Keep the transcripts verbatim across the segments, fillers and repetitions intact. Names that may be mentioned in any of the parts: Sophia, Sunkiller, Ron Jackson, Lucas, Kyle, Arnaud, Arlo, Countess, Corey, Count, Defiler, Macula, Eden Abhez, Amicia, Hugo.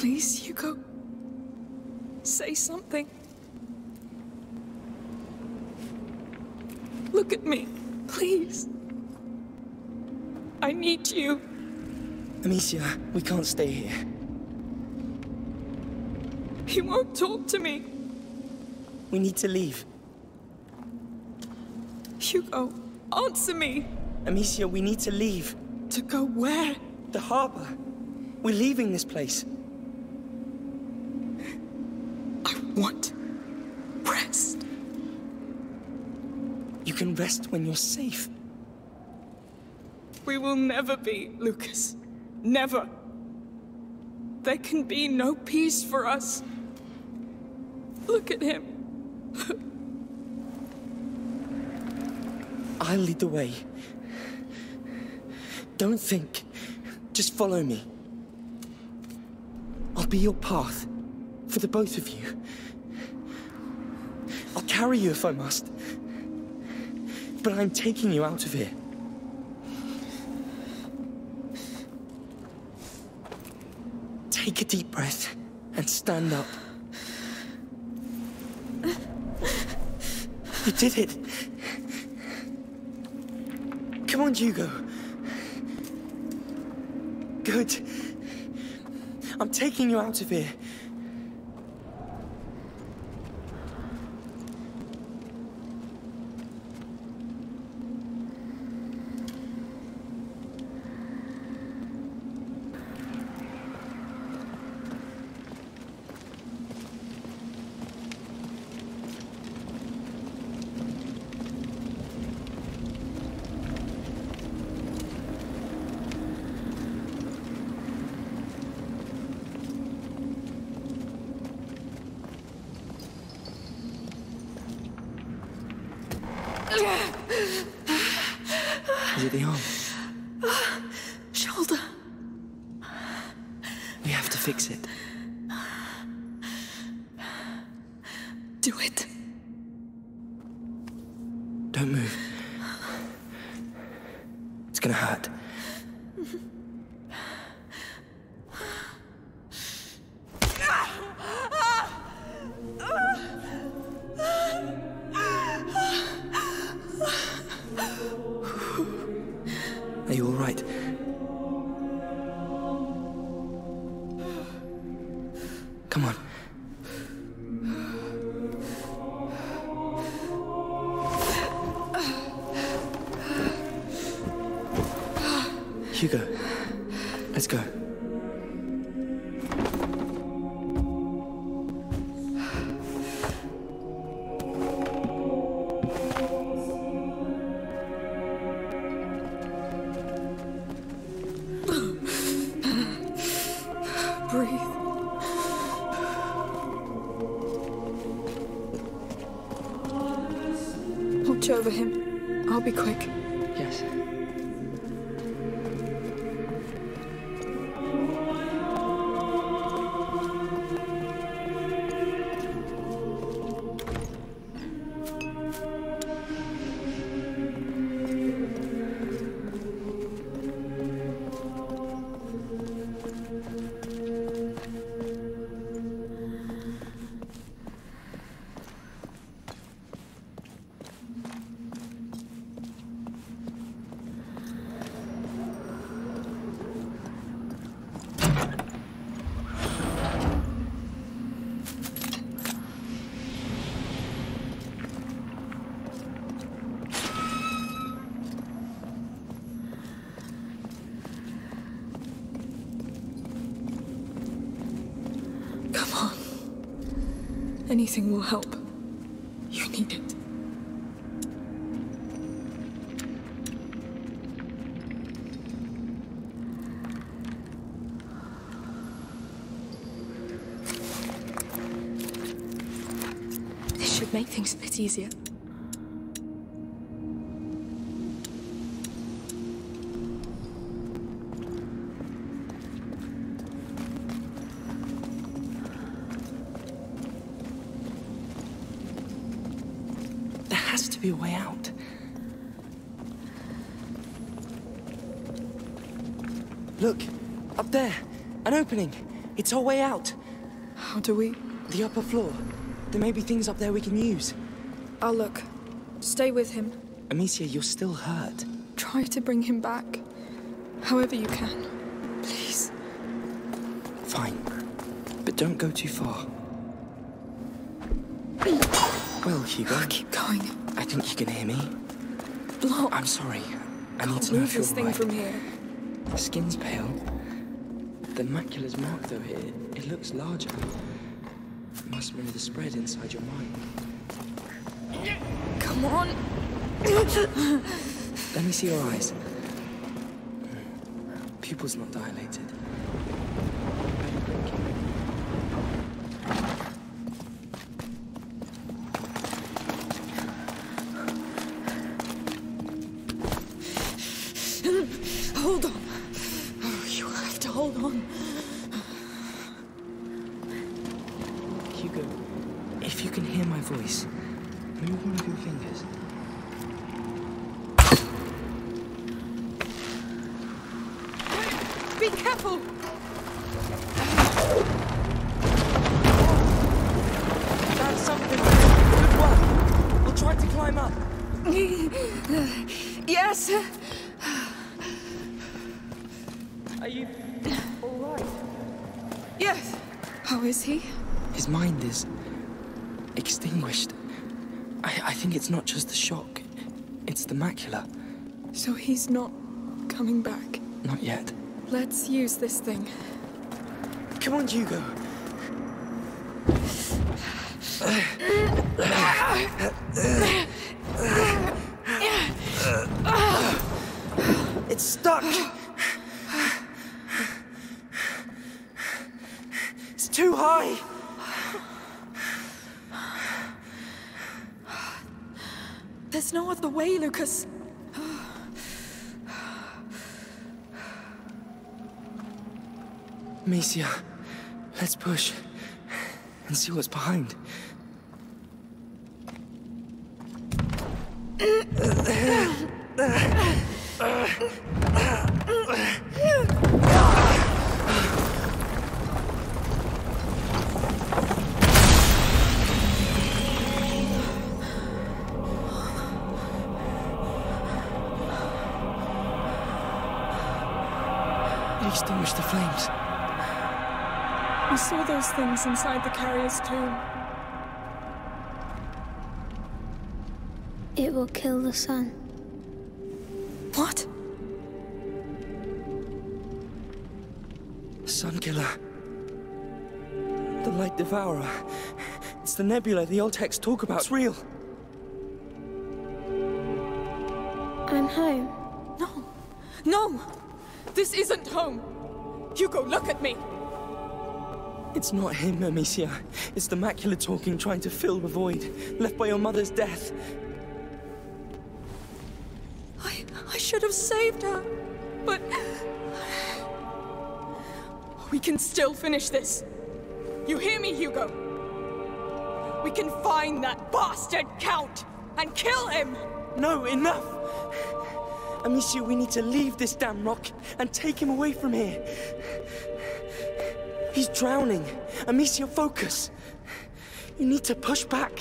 Please, Hugo. Say something. Look at me, please. I need you. Amicia, we can't stay here. He won't talk to me. We need to leave. Hugo, answer me. Amicia, we need to leave. To go where? The harbor. We're leaving this place. I want rest. You can rest when you're safe. We will never be, Lucas. Never. There can be no peace for us. Look at him. I'll lead the way. Don't think. Just follow me. I'll be your path. For the both of you. I'll carry you if I must. But I'm taking you out of here. Take a deep breath and stand up. You did it! Come on, Hugo. Good. I'm taking you out of here. Is it the arm? Uh, shoulder. We have to fix it. Do it. Don't move. It's gonna hurt. Hugo, let's go. Breathe. Watch over him. I'll be quick. Yes. Anything will help. You need it. This should make things a bit easier. Be a way out. Look, up there, an opening. It's our way out. How do we? The upper floor. There may be things up there we can use. I'll look. Stay with him. Amicia, you're still hurt. Try to bring him back. However you can. Please. Fine. But don't go too far. Well, Hugo. I'll keep going. I think you can hear me. Block. I'm sorry. I need to know if you're right. Can't move this thing from here. The skin's pale. The macula's mark, though, here, it looks larger. You must remember the spread inside your mind. Come on! Let me see your eyes. Pupil's not dilated. Not just the shock, it's the macula. So he's not coming back? Not yet. Let's use this thing. Come on, Hugo. It's stuck! It's too high! There's no other way, Lucas. Amicia, let's push and see what's behind. Extinguish the flames. We saw those things inside the carrier's tomb. It will kill the sun. What? Sunkiller. The light devourer. It's the nebula the old texts talk about. It's real. I'm home. No. No! This isn't home! Hugo, look at me! It's not him, Amicia. It's the macula talking, trying to fill the void, left by your mother's death. I... I should have saved her, but... We can still finish this. You hear me, Hugo? We can find that bastard Count and kill him! No, enough! Amicia, we need to leave this damn rock and take him away from here. He's drowning. Amicia, focus. You need to push back.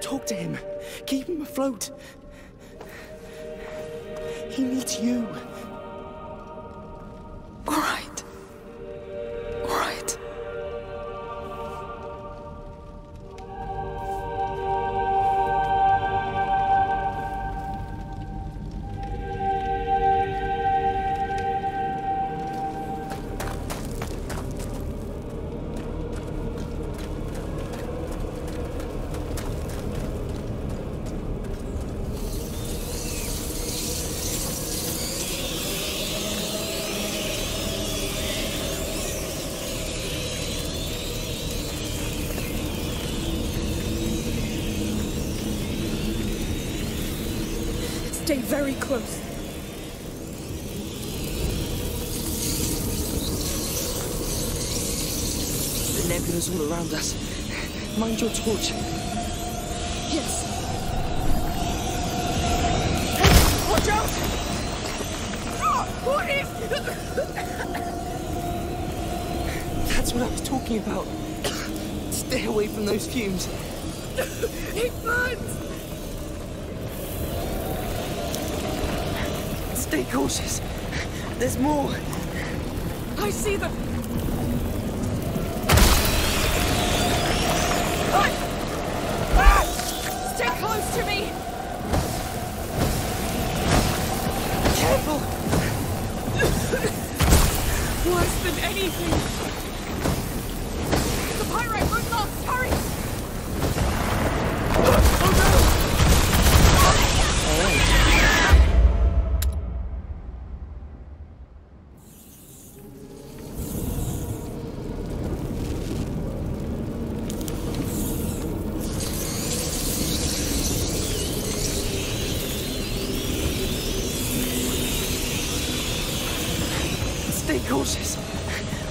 Talk to him. Keep him afloat. He needs you. All right. All right. Stay very close. The nebula's all around us. Mind your torch. Yes. Watch out! Oh, what is... talking about. Stay away from those fumes. It burns! Stay cautious. There's more. I see them. Stay close to me. Careful. Worse than anything. The pirate moves off. Hurry.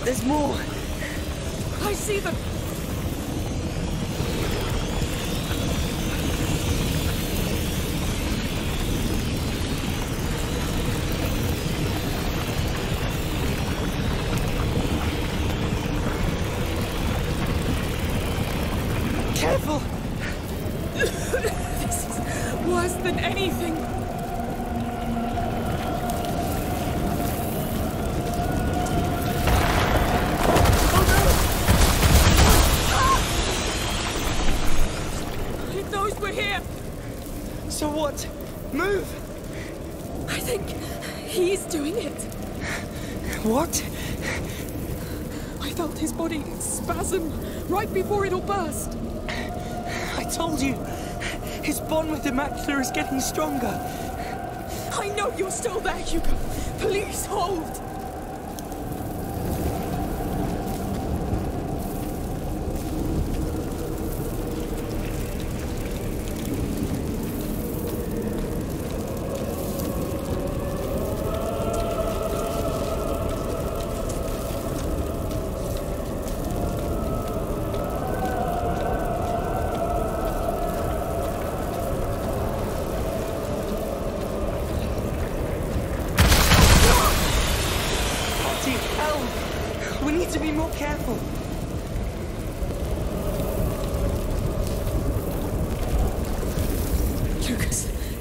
There's more. I see them. Careful. This is worse than anything. So what? Move! I think he's doing it. What? I felt his body spasm right before it all burst. I told you, his bond with Macula is getting stronger. I know you're still there, Hugo. Please hold.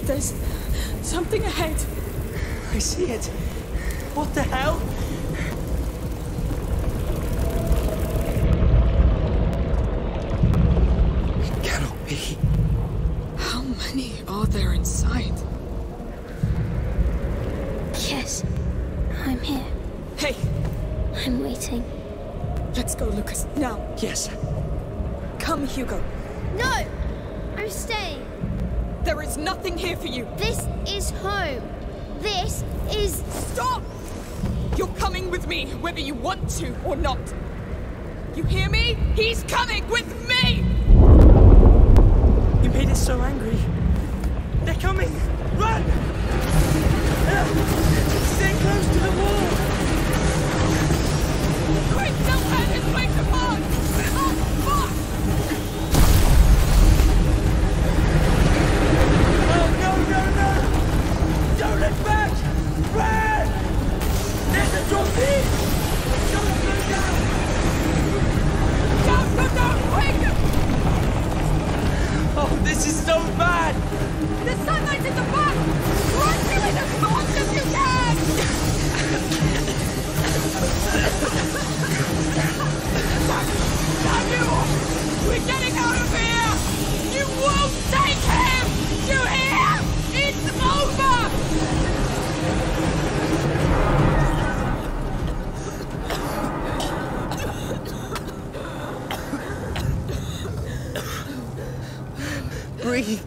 There's something ahead. I see it. What the hell? It cannot be. How many are there inside? Yes, I'm here. Hey! I'm waiting. Let's go, Lucas, now. Yes. Come, Hugo. No! I'm staying. There is nothing here for you. This is home. This is... Stop! You're coming with me, whether you want to or not. You hear me? He's coming with me! You made us so angry. They're coming. Run! Stay close to the wall! Quick, don't let his way to Mars! Oh, fuck! No, no! Don't look back! Run! There's a torpedo! Don't go down! Don't go down! Quick! Oh, this is so bad! The sunlight is above! Run to it as fast as you can! Samuel! We're getting out of here! You won't take him! You hear? It's over! Breathe.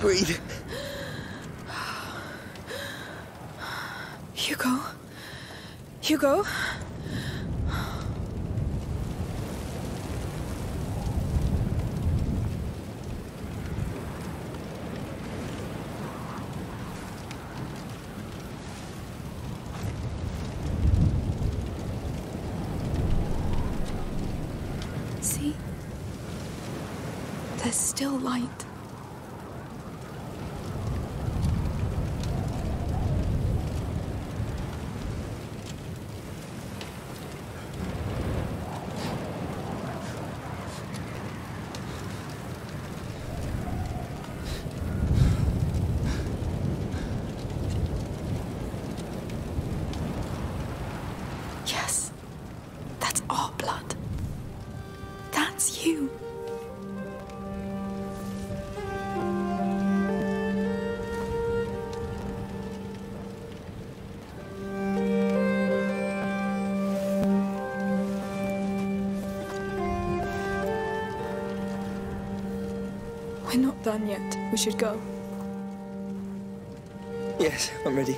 Breathe. Hugo? Hugo? There's still light. We're not done yet. We should go. Yes, I'm ready.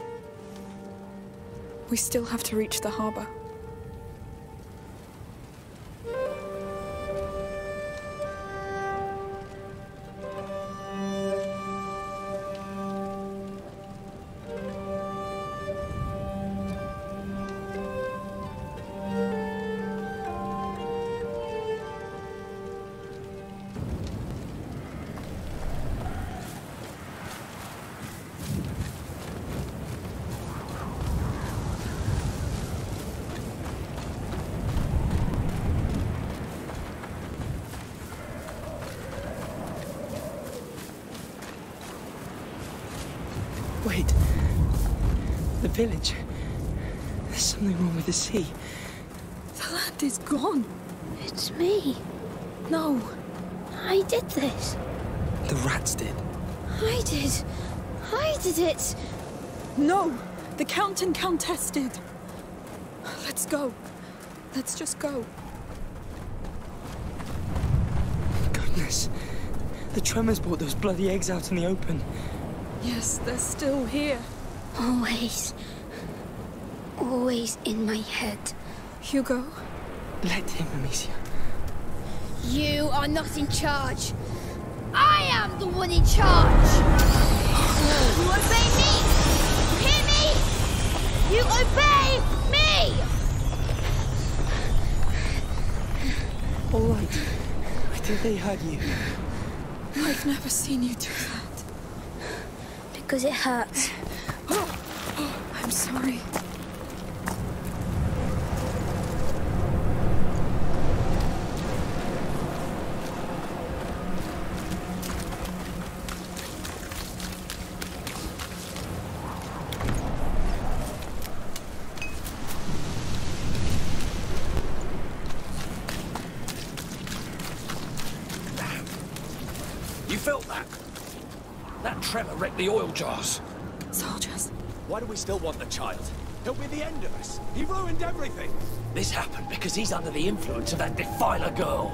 We still have to reach the harbour. Wait, the village, there's something wrong with the sea. The land is gone. It's me. No. I did this. The rats did. I did. I did it. No, the Count and Countess did. Let's go. Let's just go. Goodness, the tremors brought those bloody eggs out in the open. Yes, they're still here. Always. Always in my head. Hugo? Let him, Amicia. You are not in charge. I am the one in charge. You obey me. You hear me? You obey me! All right. I think they heard you. I've never seen you do that. Because it hurts. Oh, oh, I'm sorry. You felt that? That tremor wrecked the oil jars. Soldiers. Why do we still want the child? He'll be the end of us. He ruined everything. This happened because he's under the influence of that Defiler girl.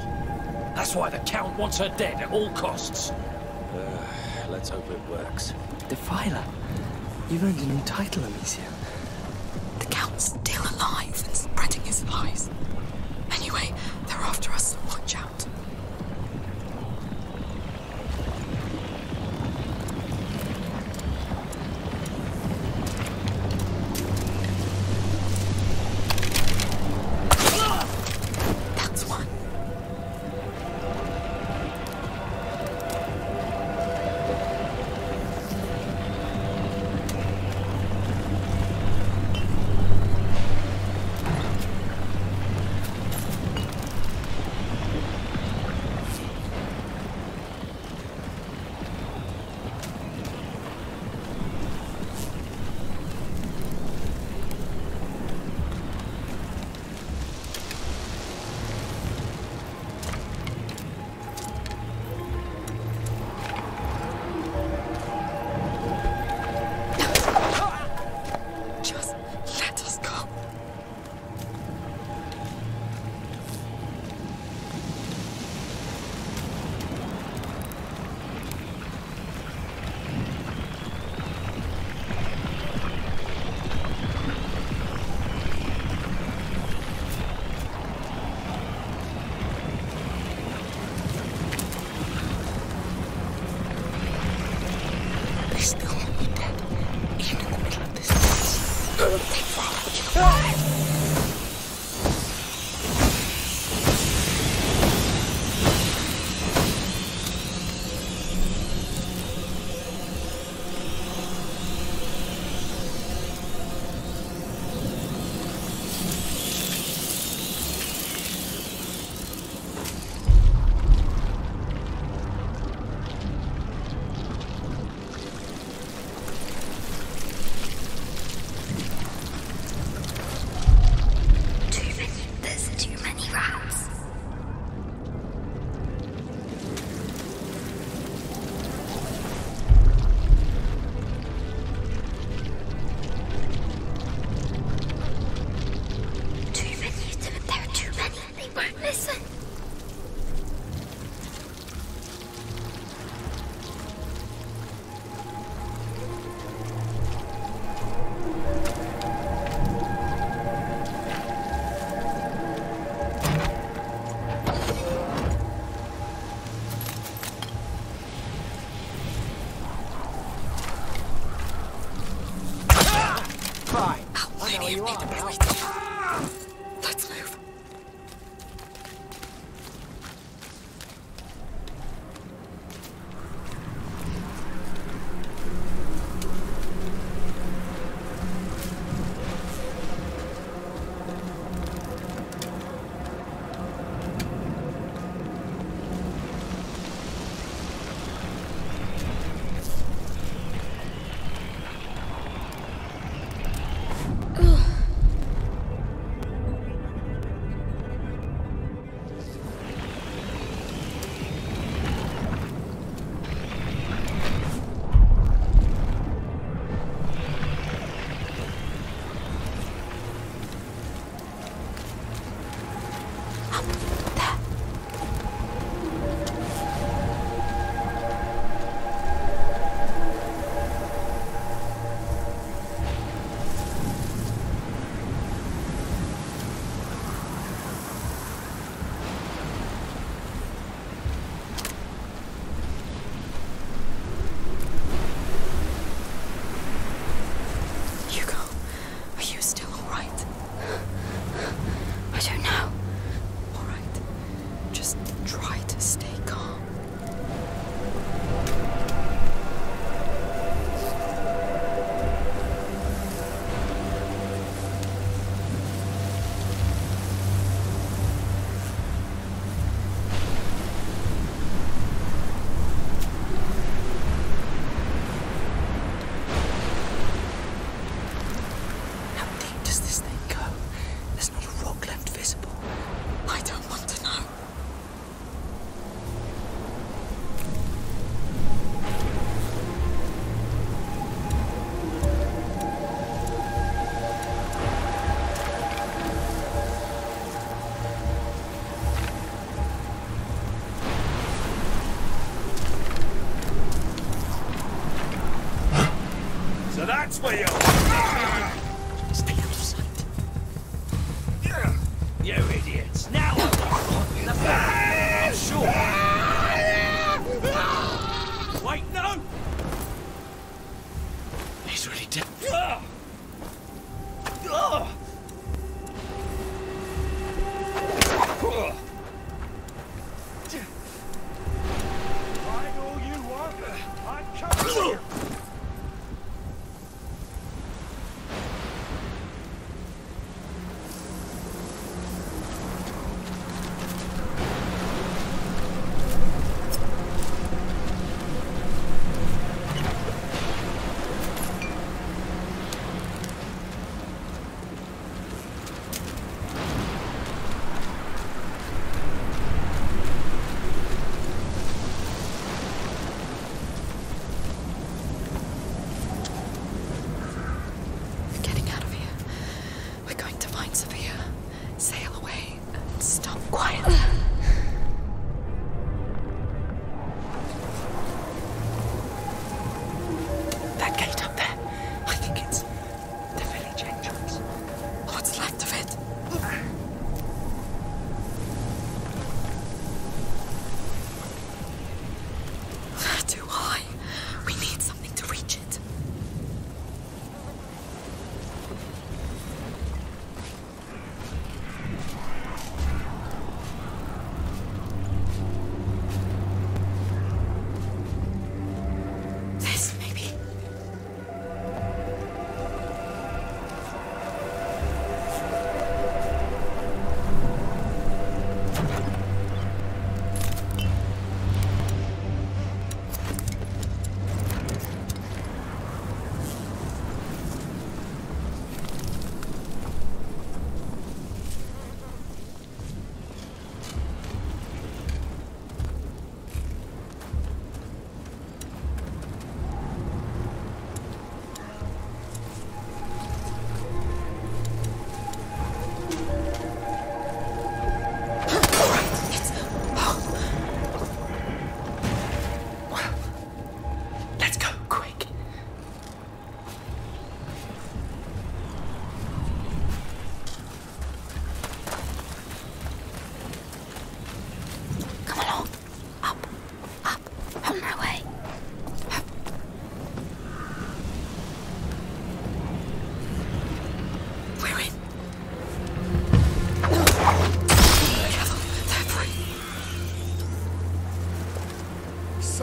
That's why the Count wants her dead at all costs. Uh, let's hope it works. Defiler? You've earned a new title, Amicia. The Count's still alive and spreading his lies. Anyway, they're after us, so watch out. Try. Oh, I know you are. Ah! Let's move. That's where you are! Stay out of sight. You idiots! Now I'll put you in the back! I'm sure! Wait, no! He's really dead. I know you want. I'm coming here.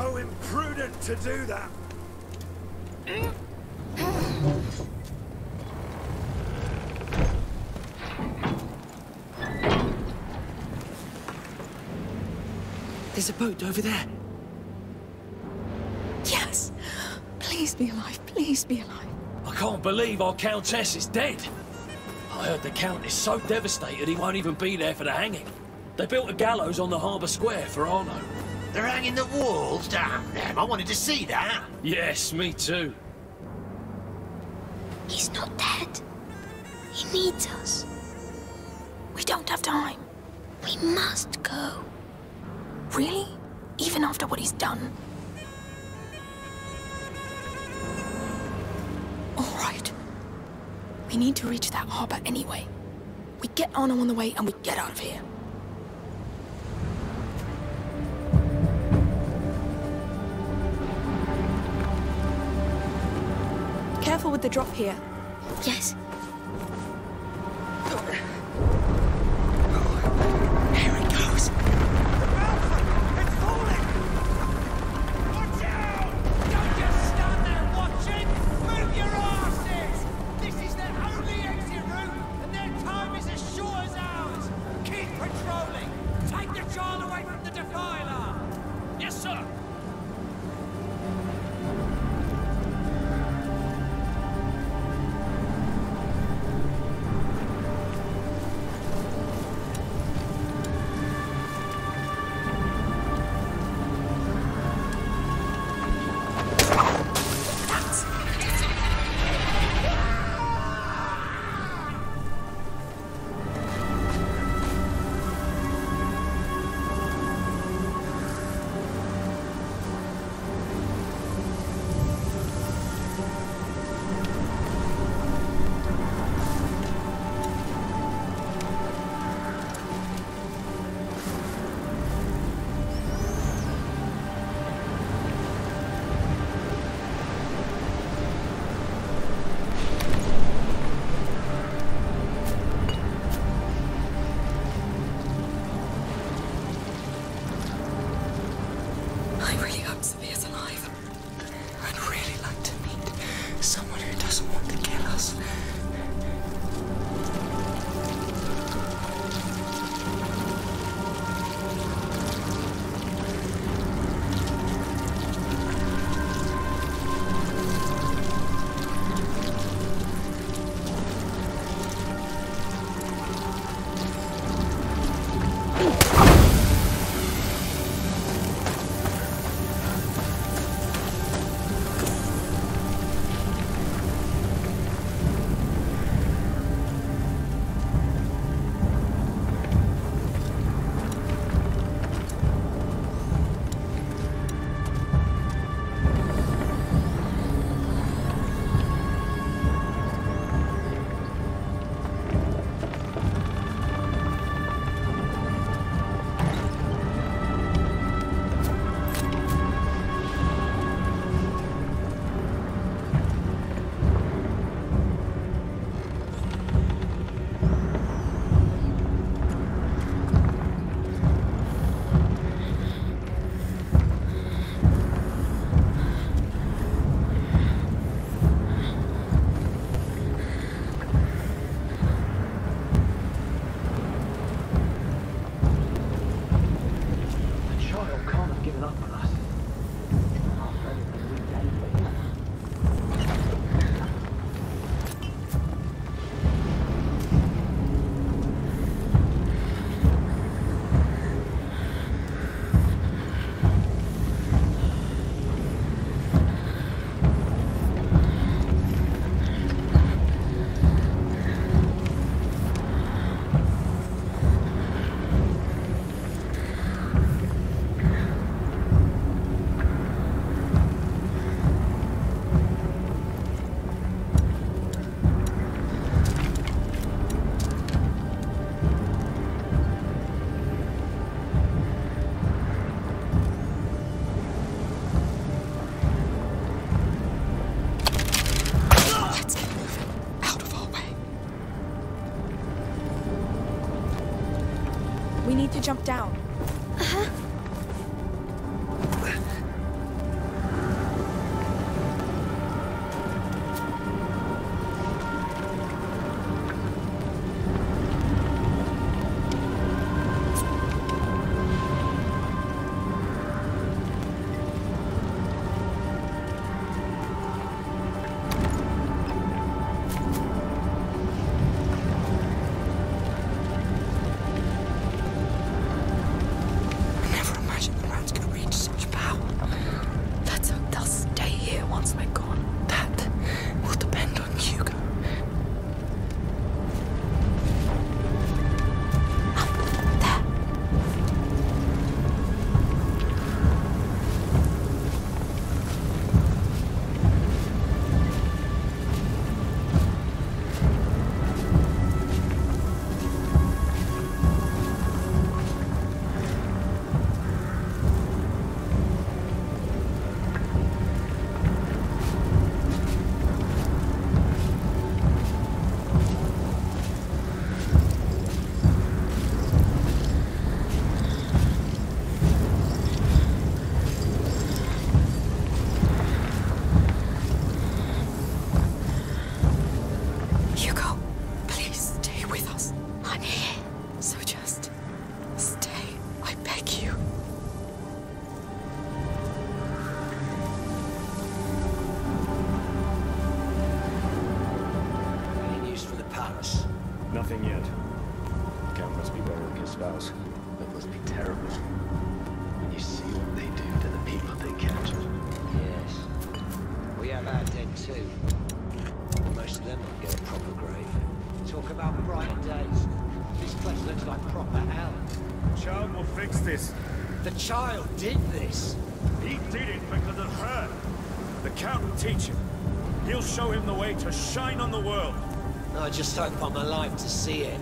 so imprudent to do that. There's a boat over there. Yes! Please be alive, please be alive. I can't believe our Countess is dead. I heard the Count is so devastated he won't even be there for the hanging. They built a gallows on the harbour square for Arlo. They're hanging the walls? Damn them, I wanted to see that. Yes, me too. He's not dead. He needs us. We don't have time. We must go. Really? Even after what he's done? All right. We need to reach that harbour anyway. We get Arnaud on the way and we get out of here. Careful with the drop here. Yes. Jump down. Uh-huh. anything yet. Count must be better with your spouse. That must be terrible. When you see what they do to the people they captured. Yes. We have our dead too. Most of them don't get a proper grave. Talk about bright days. This place looks like proper hell. The child will fix this. The child did this. He did it because of her. The Count will teach him. He'll show him the way to shine on the world. I just hope I'm alive to see it.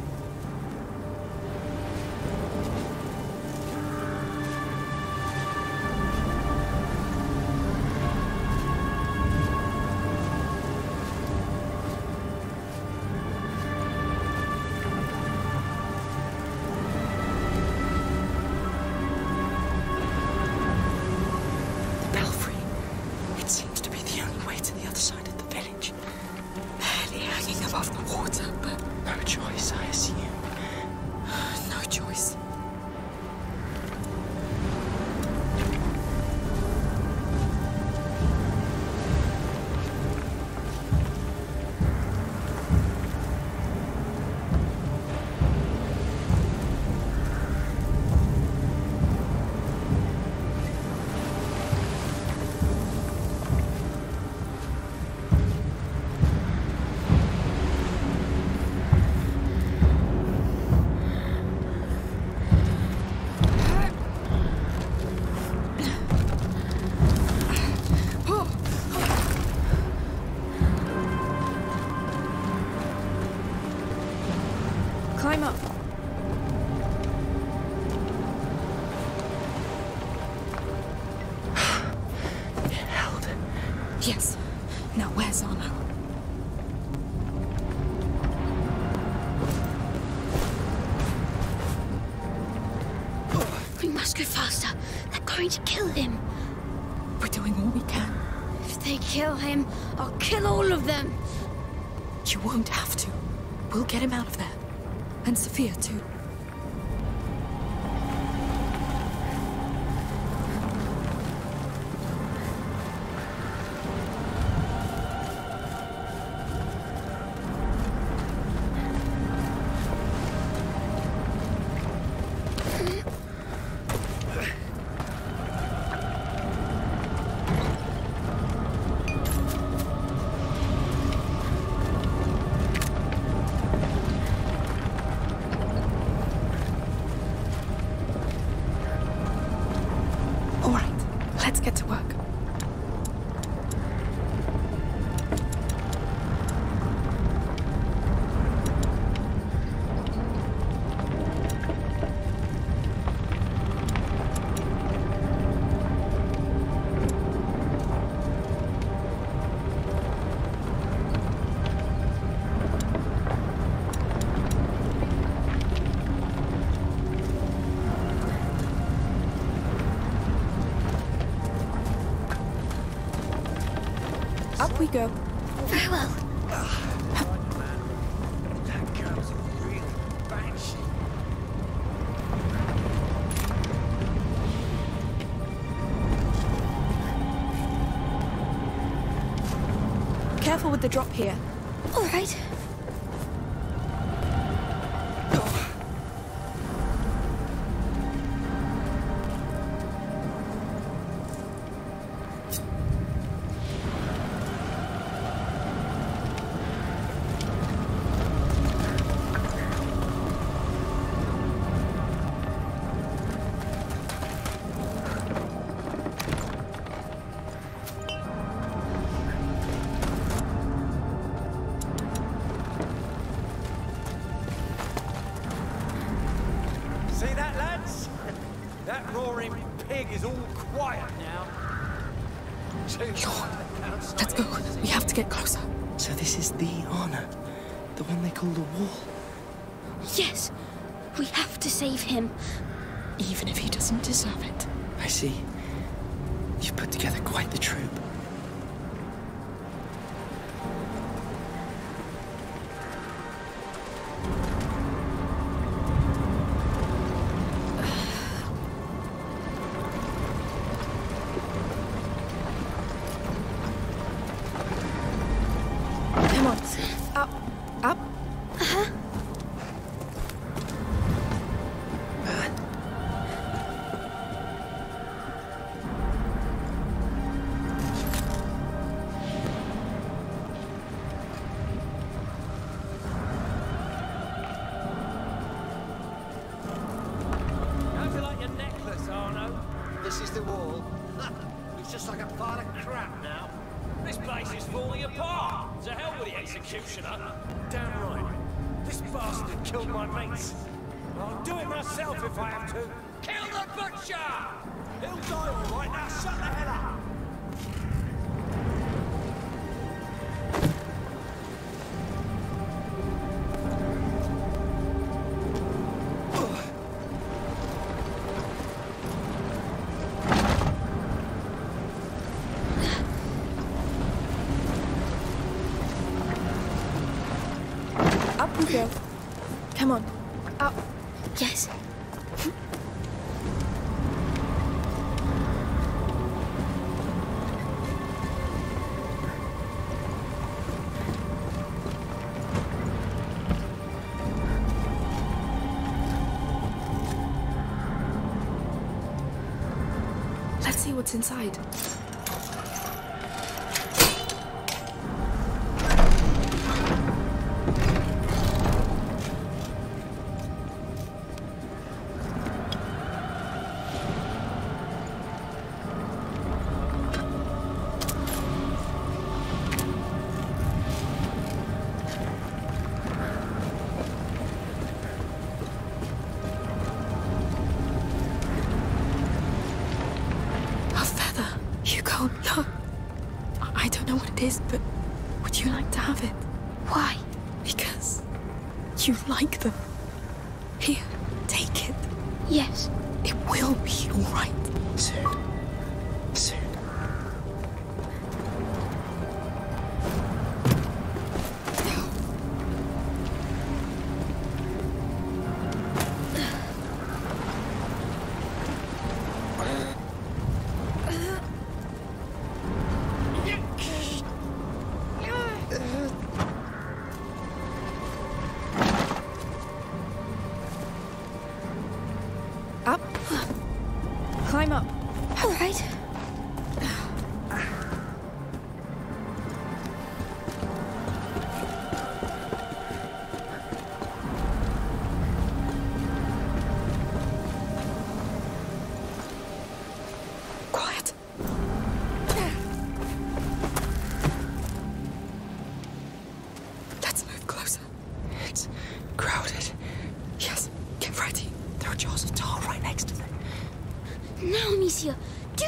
To kill him. We're doing all we can. If they kill him, I'll kill all of them. You won't have to. We'll get him out of there. And Sophia too. We go. Very well. That girl's a real banshee. Careful with the drop here. All right. Come on. Up. Up. Uh-huh. a pile of crap now. This place is falling apart. To hell with the executioner. Damn right. This bastard killed my mates. I'll do it myself if I have to. Kill the butcher! He'll die all right now. Shut the hell up! Come on. Up. Yes. Let's see what's inside. But would you like to have it? Why? Because you like them. Here, take it. Yes. It will be all right. Soon. Soon.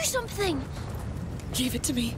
Something. Give it to me.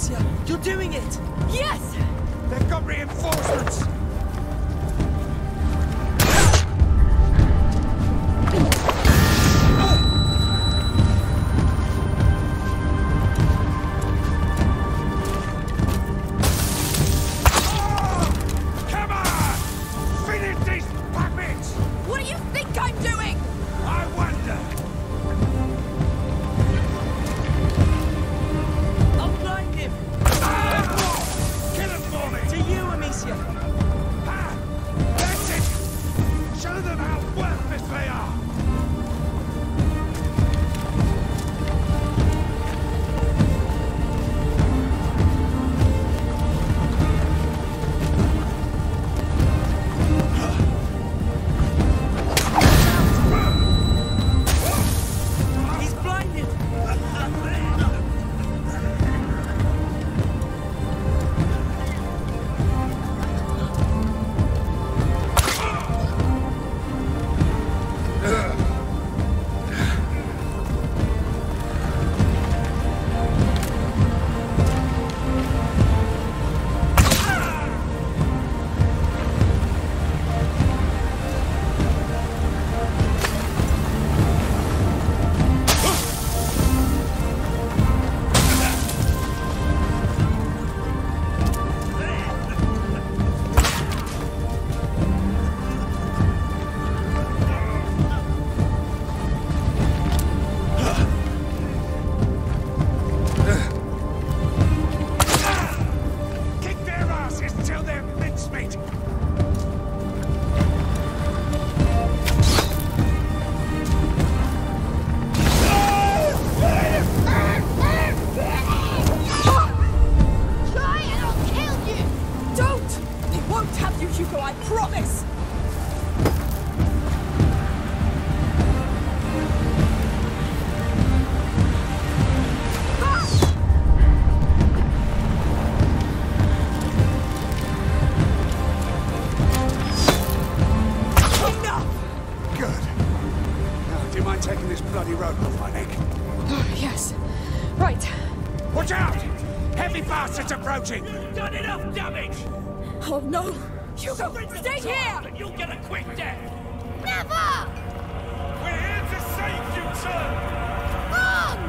Amicia, you're doing it! Yes! They've got reinforcements! You've done enough damage! Oh no! Hugo, stay here! And you'll get a quick death! Never! We're here to save you, sir! Wrong!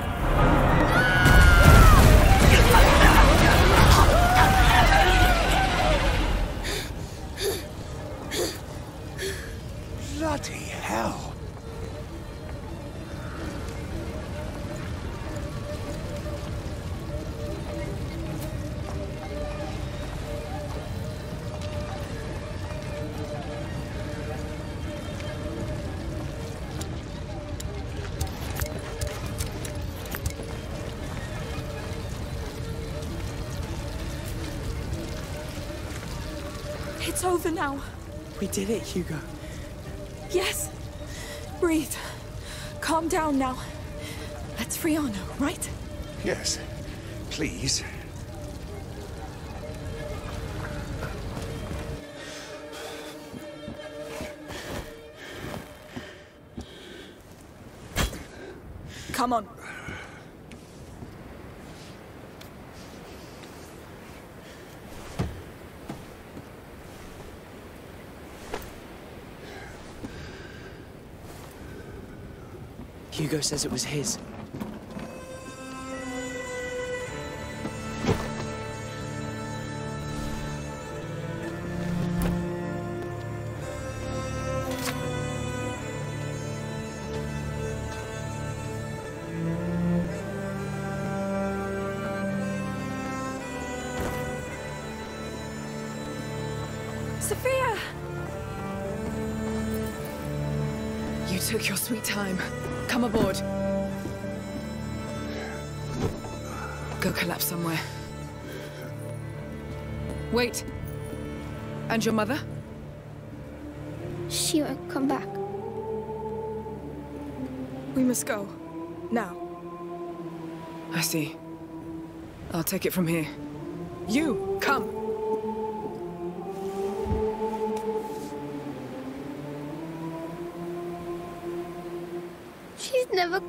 No! Bloody hell! It's over now. We did it, Hugo. Yes. Breathe. Calm down now. Let's free Arnaud, right? Yes. Please. Come on. Hugo says it was his. Sophia! You took your sweet time. Come aboard. Go collapse somewhere. Wait. And your mother? She won't come back. We must go. Now. I see. I'll take it from here. You, come!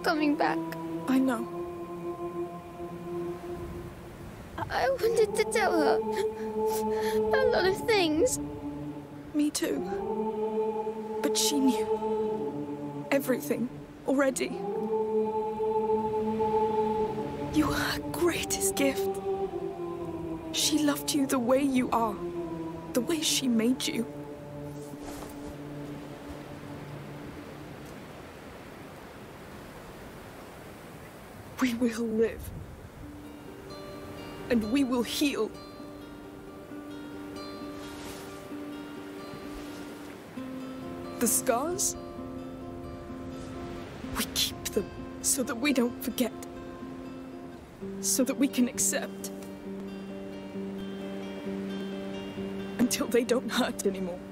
Coming back. I know. I wanted to tell her a lot of things. Me too. But she knew everything already. You are her greatest gift. She loved you the way you are, the way she made you. We will live. And we will heal. The scars? We keep them so that we don't forget. So that we can accept. Until they don't hurt anymore.